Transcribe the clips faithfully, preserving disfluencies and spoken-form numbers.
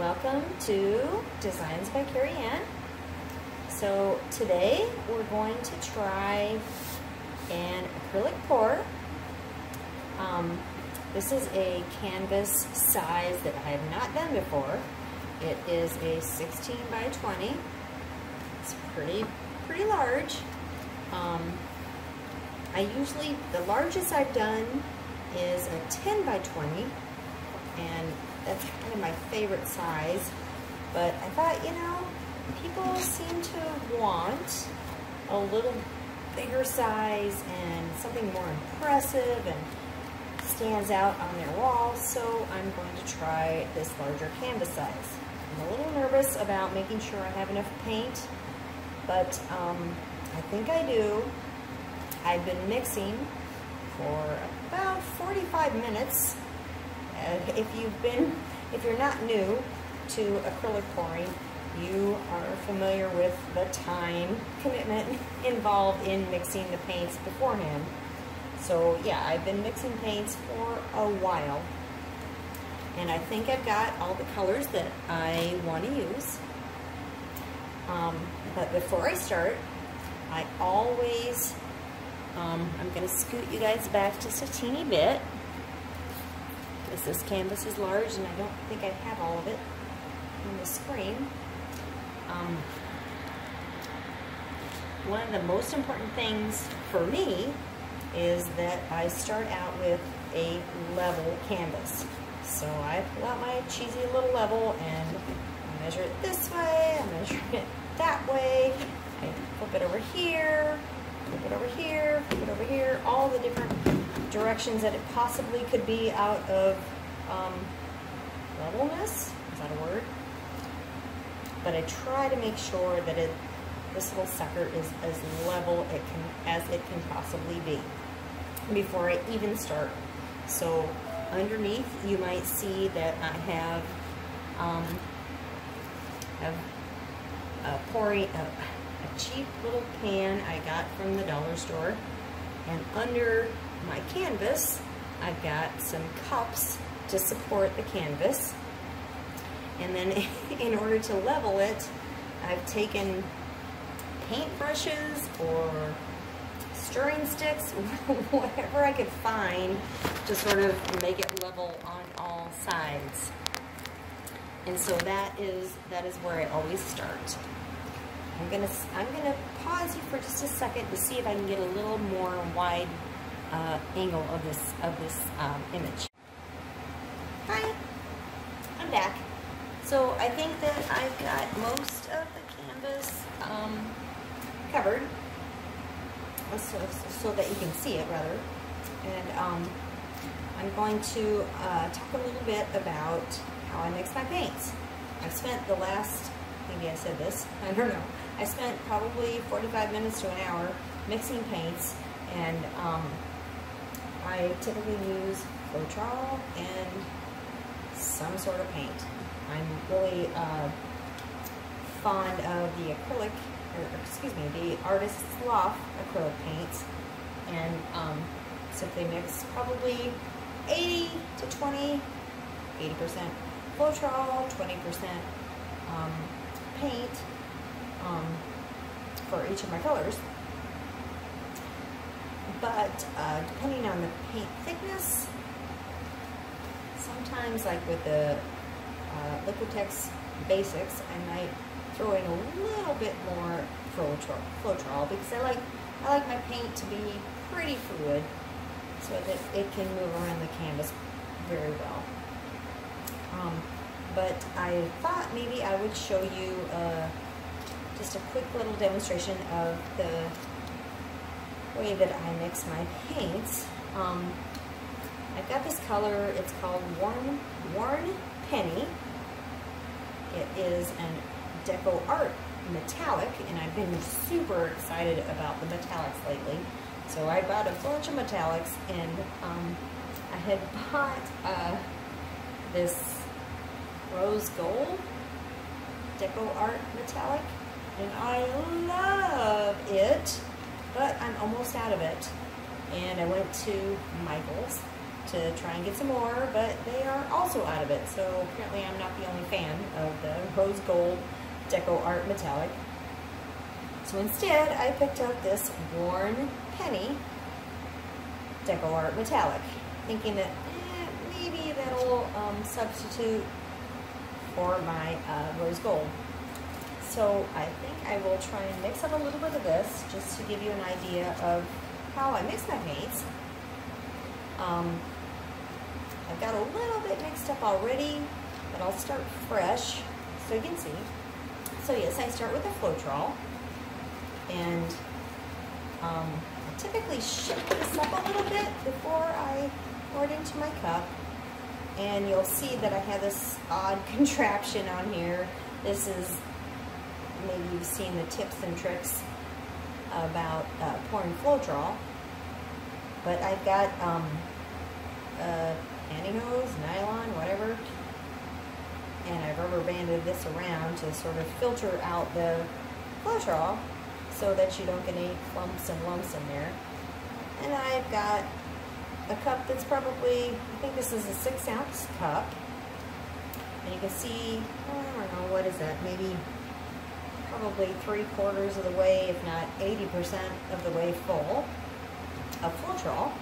Welcome to Designs by Cari Ann. So today we're going to try an acrylic pour. Um, this is a canvas size that I have not done before. It is a sixteen by twenty. It's pretty, pretty large. Um, I usually, the largest I've done is a ten by twenty, and that's kind of my favorite size, but I thought, you know, people seem to want a little bigger size and something more impressive and stands out on their wall, so I'm going to try this larger canvas size. I'm a little nervous about making sure I have enough paint, but um, I think I do. I've been mixing for about forty-five minutes. Uh, if you've been, if you're not new to acrylic pouring, you are familiar with the time commitment involved in mixing the paints beforehand. So yeah, I've been mixing paints for a while, and I think I've got all the colors that I want to use. Um, but before I start, I always, um, I'm going to scoot you guys back just a teeny bit. This canvas is large, and I don't think I have all of it on the screen. Um, one of the most important things for me is that I start out with a level canvas. So I pull out my cheesy little level, and I measure it this way, I measure it that way, I flip it over here, flip it over here, flip it over here, all the different directions that it possibly could be out of um, levelness. Is that a word? But I try to make sure that it, this little sucker is as level it can, as it can possibly be before I even start. So underneath you might see that I have, um, have a, pouring, a, a cheap little pan I got from the dollar store, and under my canvas, I've got some cups to support the canvas. And then in order to level it, I've taken paintbrushes or stirring sticks, whatever I could find to sort of make it level on all sides. And so that is that is where I always start. I'm gonna I'm gonna pause you for just a second to see if I can get a little more wide Uh, angle of this of this um, image. Hi, I'm back. So I think that I've got most of the canvas um, covered, so, so that you can see it rather. And um, I'm going to uh, talk a little bit about how I mix my paints. I've spent the last, maybe I said this, I don't know. I spent probably forty-five minutes to an hour mixing paints, and um, I typically use Floetrol and some sort of paint. I'm really uh, fond of the acrylic, or excuse me, the Artist's Loft acrylic paints, and um, simply mix probably eighty to twenty, eighty percent Floetrol, twenty percent um, paint um, for each of my colors. But uh, depending on the paint thickness, sometimes like with the uh, Liquitex Basics, I might throw in a little bit more Floetrol, because I like I like my paint to be pretty fluid so that it can move around the canvas very well. Um, but I thought maybe I would show you uh, just a quick little demonstration of the way that I mix my paints. Um, I've got this color, it's called Warren, Warren Penny. It is an Deco Art metallic, and I've been super excited about the metallics lately. So I bought a bunch of metallics, and um, I had bought uh, this rose gold Deco Art metallic, and I love it. But I'm almost out of it, and I went to Michael's to try and get some more, but they are also out of it. So apparently I'm not the only fan of the rose gold Deco Art metallic. So instead I picked up this Warren Penny Deco Art metallic, thinking that eh, maybe that'll um, substitute for my uh, rose gold. So I think I will try and mix up a little bit of this just to give you an idea of how I mix my paints. Um, I've got a little bit mixed up already, but I'll start fresh so you can see. So yes, I start with a Floetrol, and um, I typically shake this up a little bit before I pour it into my cup, and you'll see that I have this odd contraption on here. This is, maybe you've seen the tips and tricks about uh, pouring Floetrol, but I've got um, uh, pantyhose, nylon, whatever, and I've rubber banded this around to sort of filter out the Floetrol so that you don't get any clumps and lumps in there. And I've got a cup that's probably, I think this is a six ounce cup, and you can see, oh, I don't know, what is that, maybe probably three quarters of the way, if not eighty percent of the way full of Floetrol.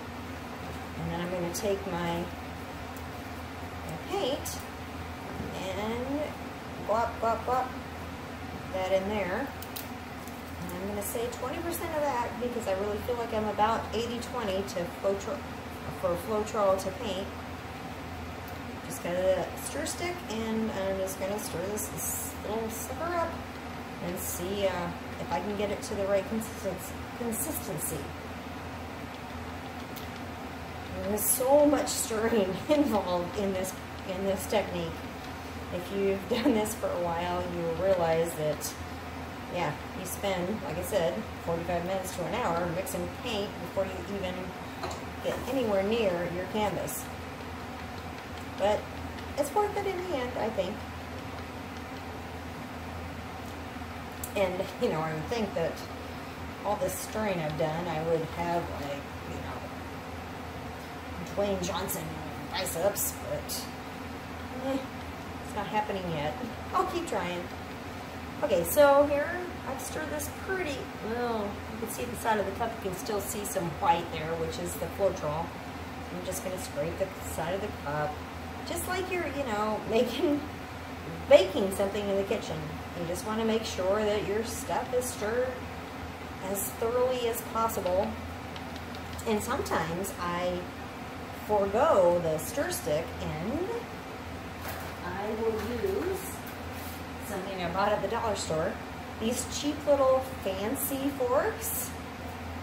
And then I'm going to take my, my paint and glop, glop, glop that in there. And I'm going to say twenty percent of that because I really feel like I'm about eighty twenty to Floetrol, for Floetrol to paint. Just got a stir stick, and I'm just going to stir this, this little slipper up and see uh, if I can get it to the right consistency. There's so much stirring involved in this in this technique. If you've done this for a while, you will realize that, yeah, you spend, like I said, forty-five minutes to an hour mixing paint before you even get anywhere near your canvas. But it's worth it in the end, I think. And, you know, I would think that all this stirring I've done, I would have, like, you know, Dwayne Johnson biceps, but eh, it's not happening yet. I'll keep trying. Okay, so here I've stirred this pretty, well, you can see the side of the cup, you can still see some white there, which is the Floetrol. I'm just going to scrape the side of the cup, just like you're, you know, making, baking something in the kitchen. You just want to make sure that your stuff is stirred as thoroughly as possible. And sometimes I forego the stir stick and I will use something I bought at the dollar store. These cheap little fancy forks.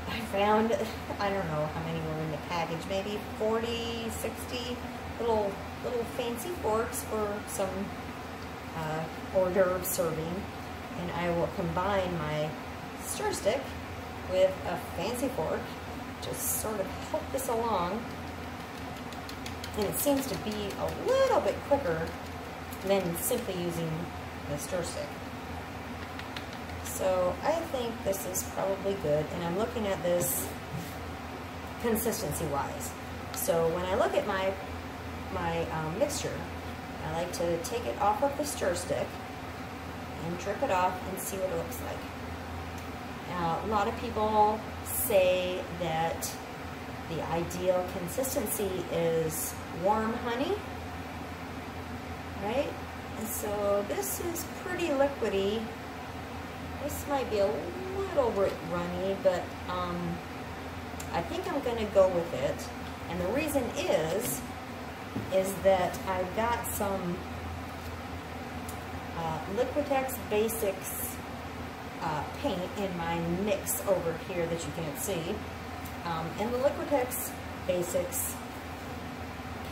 I found, I don't know how many were in the package, maybe forty, sixty little, little fancy forks for some Uh, hors d'oeuvre serving, and I will combine my stir stick with a fancy fork to sort of help this along, and it seems to be a little bit quicker than simply using the stir stick. So I think this is probably good, and I'm looking at this consistency wise. So when I look at my my um, mixture, I like to take it off of the stir stick and drip it off and see what it looks like. Now, a lot of people say that the ideal consistency is warm honey, right? And so this is pretty liquidy. This might be a little bit runny, but um, I think I'm going to go with it. And the reason is, is that I've got some uh, Liquitex Basics uh, paint in my mix over here that you can't see. Um, and the Liquitex Basics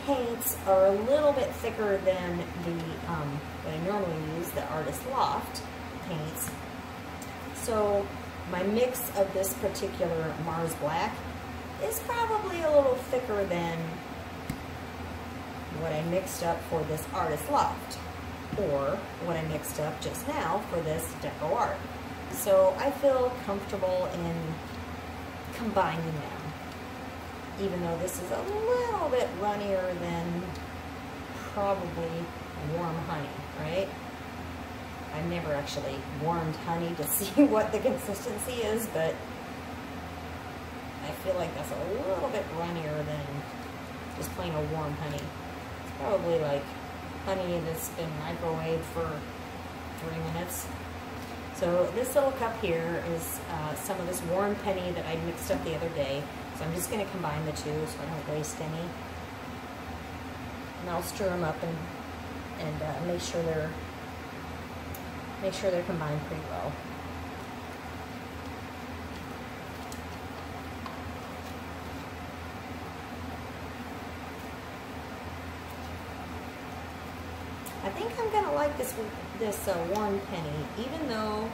paints are a little bit thicker than the, um, what I normally use, the Artist's Loft paints. So my mix of this particular Mars Black is probably a little thicker than what I mixed up for this Artist's Loft, or what I mixed up just now for this Deco Art. So I feel comfortable in combining them. even though this is a little bit runnier than probably warm honey, right? I've never actually warmed honey to see what the consistency is, but I feel like that's a little bit runnier than just plain old warm honey. It's probably like honey that's been microwaved for three minutes. So this little cup here is uh, some of this Warren Penny that I mixed up the other day. So I'm just going to combine the two so I don't waste any. And I'll stir them up and and uh, make sure they're make sure they're combined pretty well. I think I'm gonna like this this uh, Warren Penny, even though,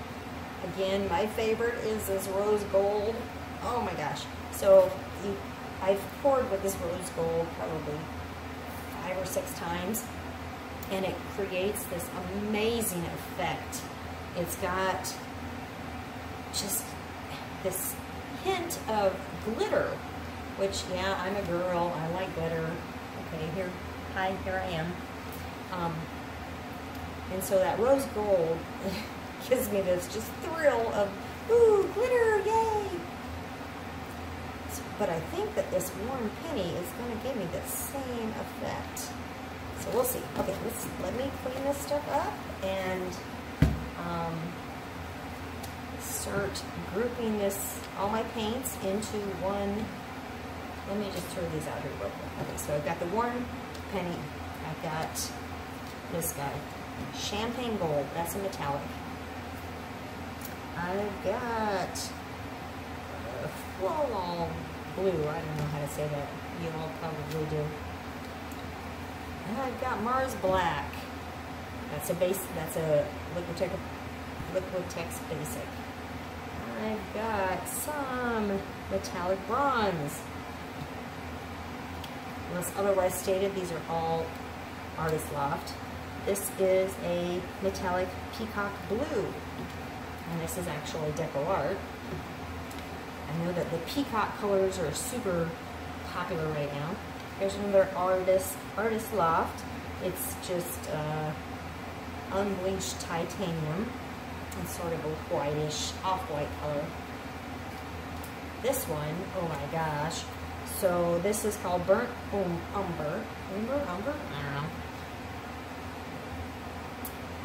again, my favorite is this rose gold. Oh my gosh! So you, I've poured with this rose gold probably five or six times, and it creates this amazing effect. It's got just this hint of glitter, which, yeah, I'm a girl. I like glitter. Okay, here, hi, here I am. Um, And so that rose gold gives me this just thrill of, ooh, glitter, yay! But I think that this Warren Penny is going to give me the same effect. So we'll see. Okay, let's, let me clean this stuff up and um, start grouping this, all my paints, into one. Let me just throw these out here real quick. Okay, so I've got the Warren Penny. I've got this guy. Champagne gold, that's a metallic. I've got uh, Floetrol blue, I don't know how to say that, you all probably do. And I've got Mars black, that's a base, that's a Liquitex, Liquitex Basic. I've got some metallic bronze. Unless otherwise stated, these are all Artist's Loft. This is a metallic peacock blue, and this is actually Deco Art. I know that the peacock colors are super popular right now. Here's another Artist, Artist's Loft. It's just uh, unbleached titanium. It's sort of a whitish, off-white color. This one, oh my gosh. So this is called Burnt um, Umber. Umber? Umber? I don't know.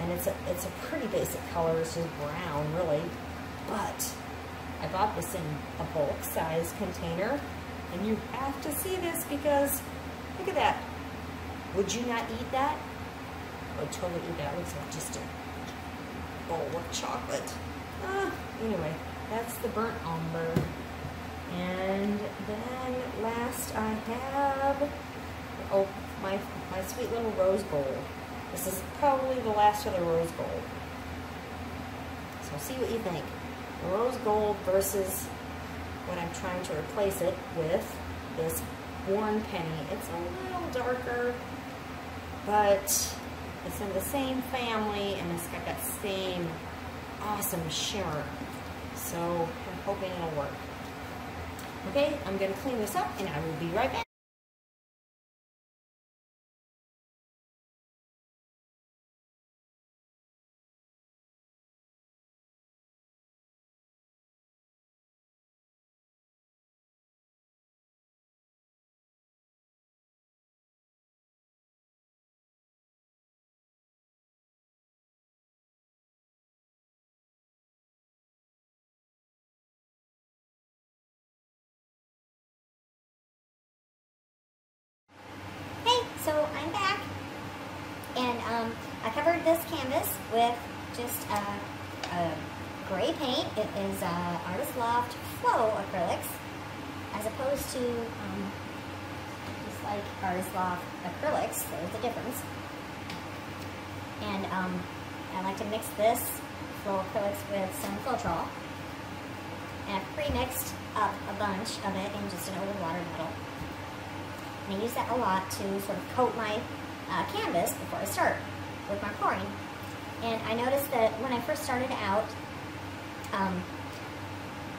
And it's a, it's a pretty basic color, it's just brown really, but I bought this in a bulk size container, and you have to see this because, look at that. Would you not eat that? I would totally eat that. It looks like just a bowl of chocolate. Ah, anyway, that's the burnt umber. And then last I have, oh, my, my sweet little rose gold. This is probably the last of the rose gold. So see what you think. The rose gold versus what I'm trying to replace it with, this Warren Penny. It's a little darker, but it's in the same family, and it's got that same awesome shimmer. So I'm hoping it'll work. Okay, I'm gonna clean this up and I will be right back. So I'm back, and um, I covered this canvas with just a uh, uh, gray paint. It is uh, Artist's Loft Flow acrylics, as opposed to um, just like Artist's Loft acrylics. There's the difference. And um, I like to mix this Flow acrylics with some Floetrol, and I've pre-mixed up a bunch of it in just an old water bottle. And I use that a lot to sort of coat my uh, canvas before I start with my pouring. And I noticed that when I first started out, um,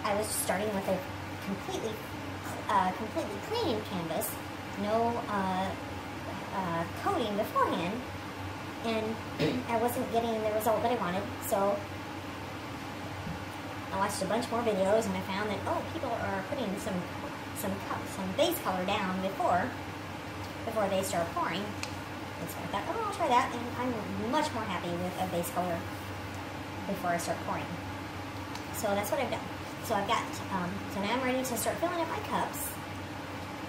I was starting with a completely uh, completely clean canvas, no uh, uh, coating beforehand, and I wasn't getting the result that I wanted, so I watched a bunch more videos and I found that, oh, people are putting some some some base color down before before they start pouring. And so I thought, oh, I'll try that, and I'm much more happy with a base color before I start pouring. So that's what I've done. So I've got, um, so now I'm ready to start filling up my cups.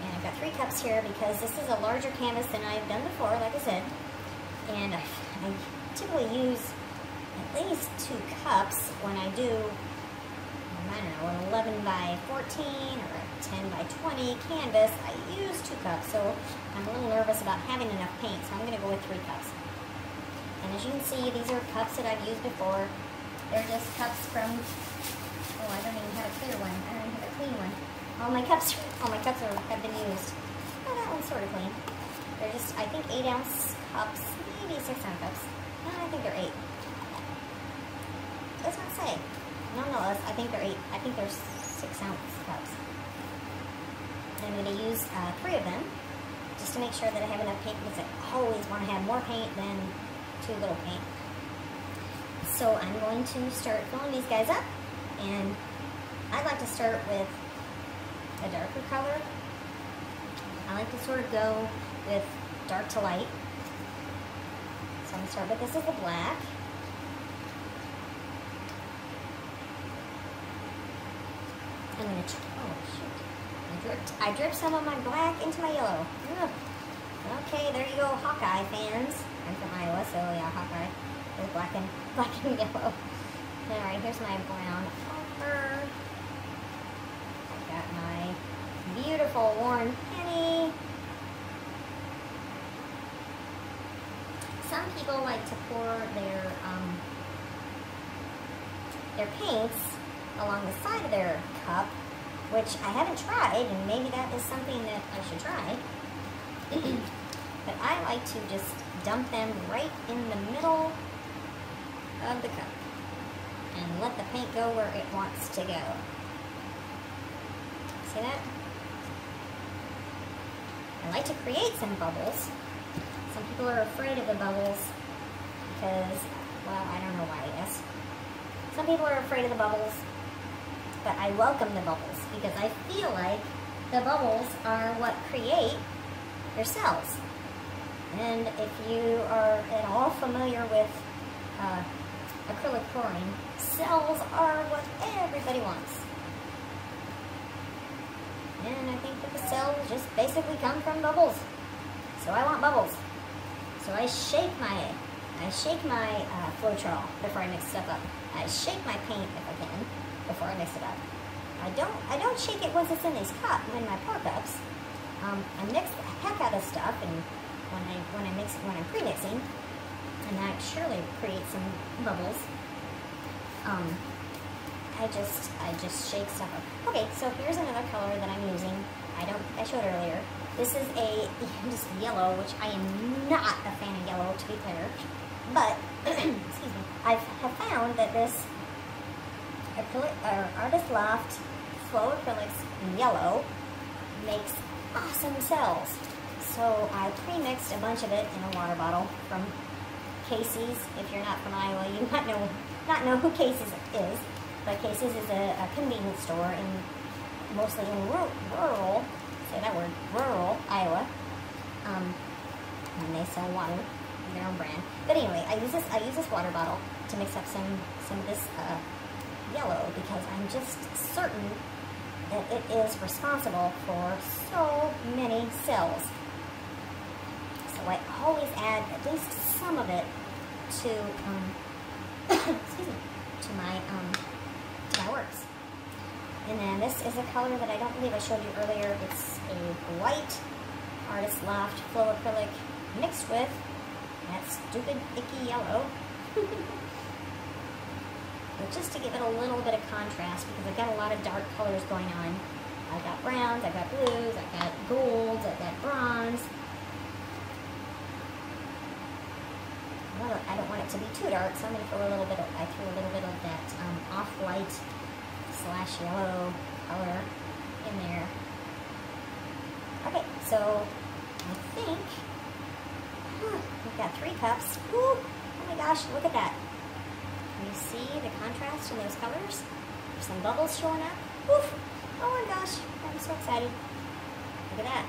And I've got three cups here because this is a larger canvas than I've done before, like I said. And I, I typically use at least two cups when I do, I don't know, an eleven by fourteen or a ten by twenty canvas. I use two cups, so I'm a little nervous about having enough paint, so I'm going to go with three cups. And as you can see, these are cups that I've used before. They're just cups from, oh, I don't even have a clear one. I don't even have a clean one. All my cups, all my cups are, have been used. Oh, that one's sort of clean. They're just, I think, eight ounce cups, maybe six ounce cups. No, I think they're eight. That's what I say. No, no, I think they're eight. I think they're six ounce cups. And I'm going to use uh, three of them just to make sure that I have enough paint, because I always want to have more paint than too little paint. So I'm going to start filling these guys up, and I'd like to start with a darker color. I like to sort of go with dark to light. So I'm going to start with this as a black. I'm going to, oh shoot, I dripped, I dripped some of my black into my yellow. Ugh. Okay, there you go, Hawkeye fans. I'm from Iowa, so yeah, Hawkeye is black and, black and yellow. Alright, here's my brown ochre. I've got my beautiful Warren Penny. Some people like to pour their, um, their paints along the side of their cup, which I haven't tried, and maybe that is something that I should try. But I like to just dump them right in the middle of the cup and let the paint go where it wants to go. See that? I like to create some bubbles. Some people are afraid of the bubbles because, well, I don't know why, I guess. Some people are afraid of the bubbles, but I welcome the bubbles because I feel like the bubbles are what create your cells. And if you are at all familiar with uh, acrylic pouring, cells are what everybody wants. And I think that the cells just basically come from bubbles. So I want bubbles. So I shake my, I shake my uh, Floetrol before I mix stuff up. I shake my paint if I can before I mix it up. I don't I don't shake it once it's in these cups, in my pour cups. Um, I mix the heck out of stuff, and when I when I mix it, when I'm pre-mixing, and that surely creates some bubbles. Um, I just I just shake stuff up. Okay, so here's another color that I'm using. I don't I showed earlier. This is a just yellow, which I am not a fan of yellow, to be clear. But excuse me, I have found that this uh, Artist's Loft Flow Acrylics Yellow makes awesome cells. So I pre-mixed a bunch of it in a water bottle from Casey's. If you're not from Iowa, you might know not know who Casey's is, but Casey's is a, a convenience store in mostly in rural, rural say that word rural Iowa, um, and they sell water. Their own brand, but anyway, I use this. I use this water bottle to mix up some some of this uh, yellow because I'm just certain that it is responsible for so many cells. So I always add at least some of it to um, excuse me, to my um, to my works. And then this is a color that I don't believe I showed you earlier. It's a white Artist's Loft Flow Acrylic mixed with that stupid, icky yellow. But just to give it a little bit of contrast, because I've got a lot of dark colors going on. I've got browns, I've got blues, I've got golds, I've got bronze. Well, I don't want it to be too dark, so I'm going to throw a little bit of, I threw a little bit of that um, off-white slash yellow color in there. So I think huh, we've got three cups. Ooh, oh my gosh, look at that. Can you see the contrast in those colors? There's some bubbles showing up. Oof, oh my gosh, I'm so excited. Look at that.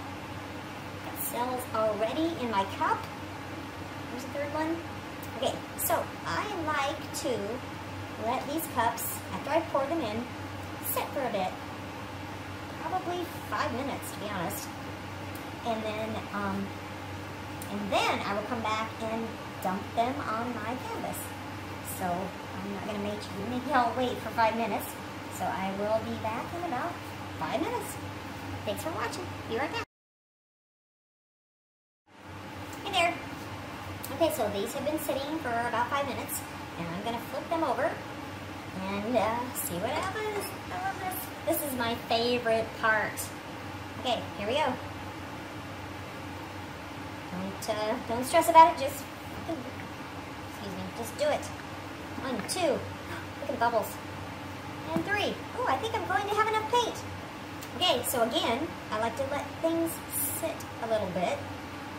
Got cells already in my cup. There's the third one. Okay, so I like to let these cups, after I pour them in, sit for a bit. Probably five minutes, to be honest. And then, um, and then I will come back and dump them on my canvas. So I'm not gonna make you, make y'all wait for five minutes. So I will be back in about five minutes. Thanks for watching. Be right back. Hey there. Okay, so these have been sitting for about five minutes, and I'm gonna flip them over and uh, see what happens. I love this. This is my favorite part. Okay, here we go. Don't uh, don't stress about it. Just excuse me. Just do it. One, two. Look at the bubbles. And three. Oh, I think I'm going to have enough paint. Okay, so again, I like to let things sit a little bit.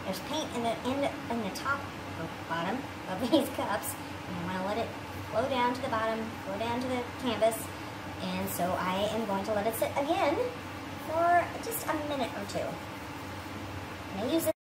There's paint in the in the, in the top or bottom of these cups, and I want to let it flow down to the bottom, flow down to the canvas, and so I am going to let it sit again for just a minute or two. And I use it.